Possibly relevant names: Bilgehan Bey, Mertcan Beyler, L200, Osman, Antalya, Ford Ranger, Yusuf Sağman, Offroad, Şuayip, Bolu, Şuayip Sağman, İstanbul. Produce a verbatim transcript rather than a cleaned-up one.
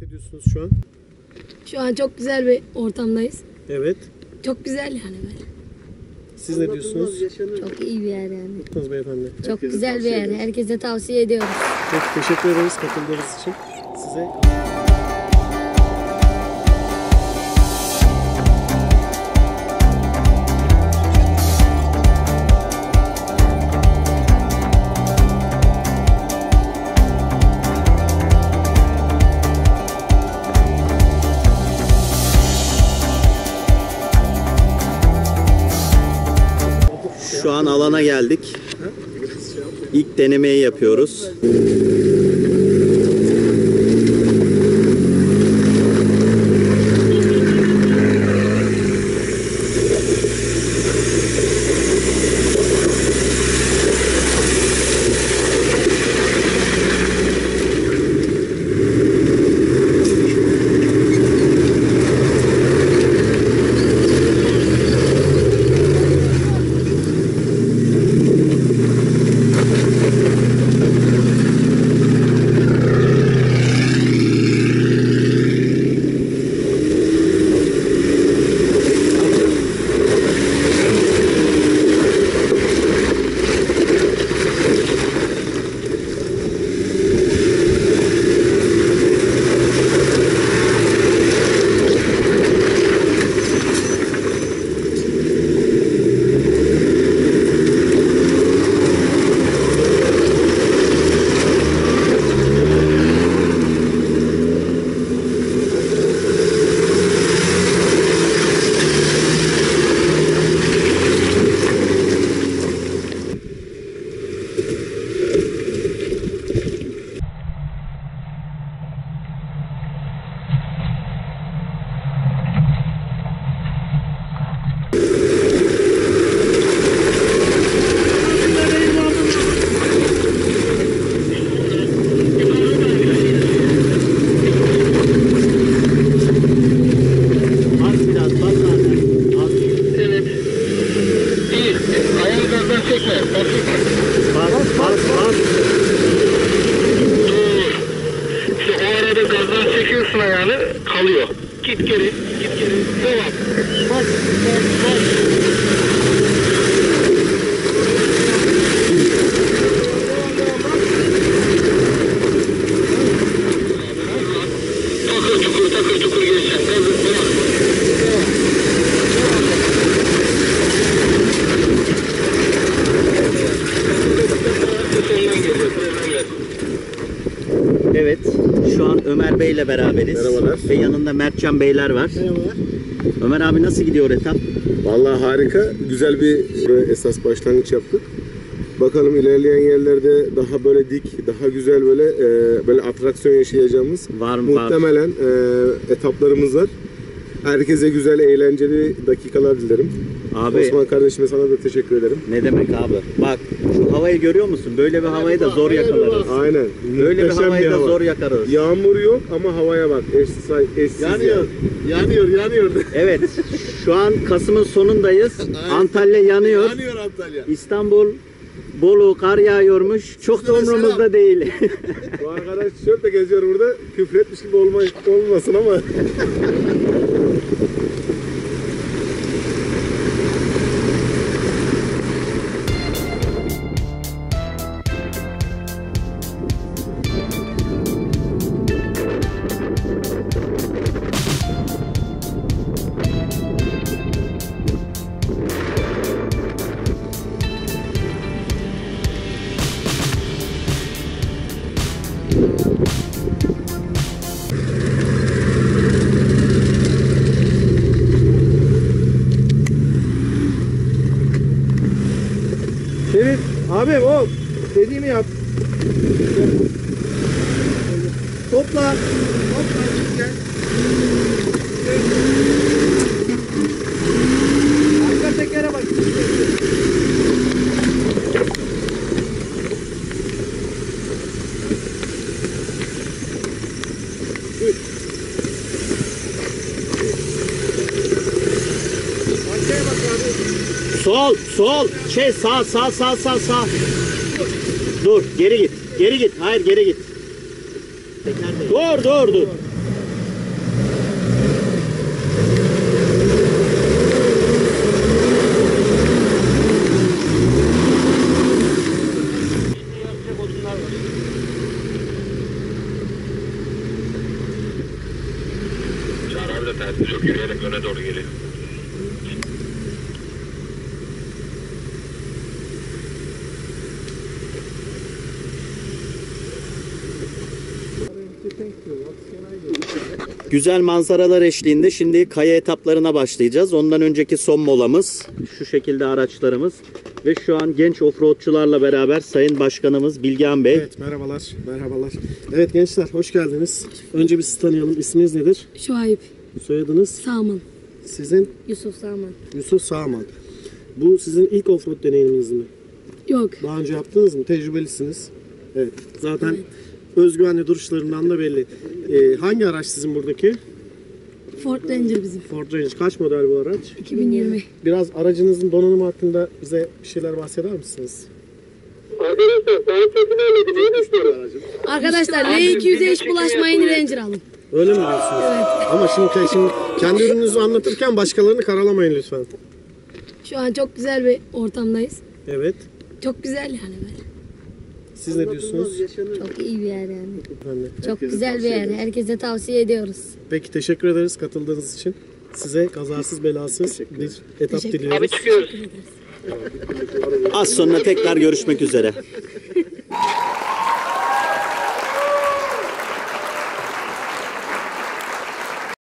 hissediyorsunuz şu an? Şu an çok güzel bir ortamdayız. Evet. Çok güzel yani böyle. Siz ne diyorsunuz? Çok iyi bir yer yani. Beyefendi. Çok herkese güzel bir yer. Ediyoruz. Herkese tavsiye ediyoruz. Çok teşekkür ederiz katıldığınız için. Size... Şu an alana geldik. İlk denemeyi yapıyoruz. Evet, şu an Ömer Bey'le beraberiz. Merhabalar. Ve yanında Mertcan Beyler var. Merhabalar. Ömer abi, nasıl gidiyor etap? Vallahi harika, güzel bir esas başlangıç yaptık. Bakalım ilerleyen yerlerde daha böyle dik, daha güzel böyle e, böyle atraksiyon yaşayacağımız var mı? Muhtemelen e, etaplarımız var. Herkese güzel, eğlenceli dakikalar dilerim. Abi, Osman kardeşime sana da teşekkür ederim. Ne demek abi. Bak şu havayı görüyor musun? Böyle bir havayı da zor yakalarız. Aynen. Böyle bir havayı bir hava. da zor yakalarız. Yağmur yok ama havaya bak. Eşsiz, eşsiz yanıyor. Yani. Yanıyor, yanıyor. Evet. Şu an Kasım'ın sonundayız. Antalya yanıyor. Yanıyor Antalya. İstanbul, Bolu kar yağıyormuş. Çok da umurumuzda değil. Bu arkadaş tişörtle geziyor burada. Küfretmiş gibi olma, olmasın ama. Abi o dediğimi yap. Topla. Topla gel. Arka tekere bak. Sol, sol, şey sağ, sağ, sağ, sağ, sağ. Dur, geri git, geri git, hayır geri git. Dur, dur, dur. Yusuf yürüyerek öne doğru geliyor. Güzel manzaralar eşliğinde şimdi kaya etaplarına başlayacağız. Ondan önceki son molamız şu şekilde araçlarımız ve şu an genç offroadçularla beraber Sayın Başkanımız Bilgehan Bey. Evet, merhabalar, merhabalar. Evet gençler, hoş geldiniz. Önce bir sizi tanıyalım. İsminiz nedir? Şuayip. Soyadınız? Sağman. Sizin? Yusuf Sağman. Yusuf Sağman. Bu sizin ilk offroad deneyiminiz mi? Yok. Daha önce yaptınız mı? Tecrübelisiniz. Evet. Zaten evet. Özgüvenli duruşlarından da belli. Ee, hangi araç sizin buradaki? Ford Ranger bizim. Ford Ranger. Kaç model bu araç? iki bin yirmi. Biraz aracınızın donanımı hakkında bize bir şeyler bahseder misiniz? Arkadaşlar, ben sesini anladım. Neyi düşünüyorum aracım? Arkadaşlar, L iki yüze hiç bulaşmayın, Ranger alın. Öyle mi diyorsunuz? Evet. Ama şimdi, şimdi kendi ürününüzü anlatırken başkalarını karalamayın lütfen. Şu an çok güzel bir ortamdayız. Evet. Çok güzel yani böyle. Siz ne diyorsunuz? Çok iyi bir yer yani. yani Çok güzel bir yer. Herkese tavsiye ediyoruz. Peki, teşekkür ederiz katıldığınız için. Size kazasız belasız bir etap diliyoruz. Abi çıkıyoruz. Az sonra tekrar görüşmek üzere.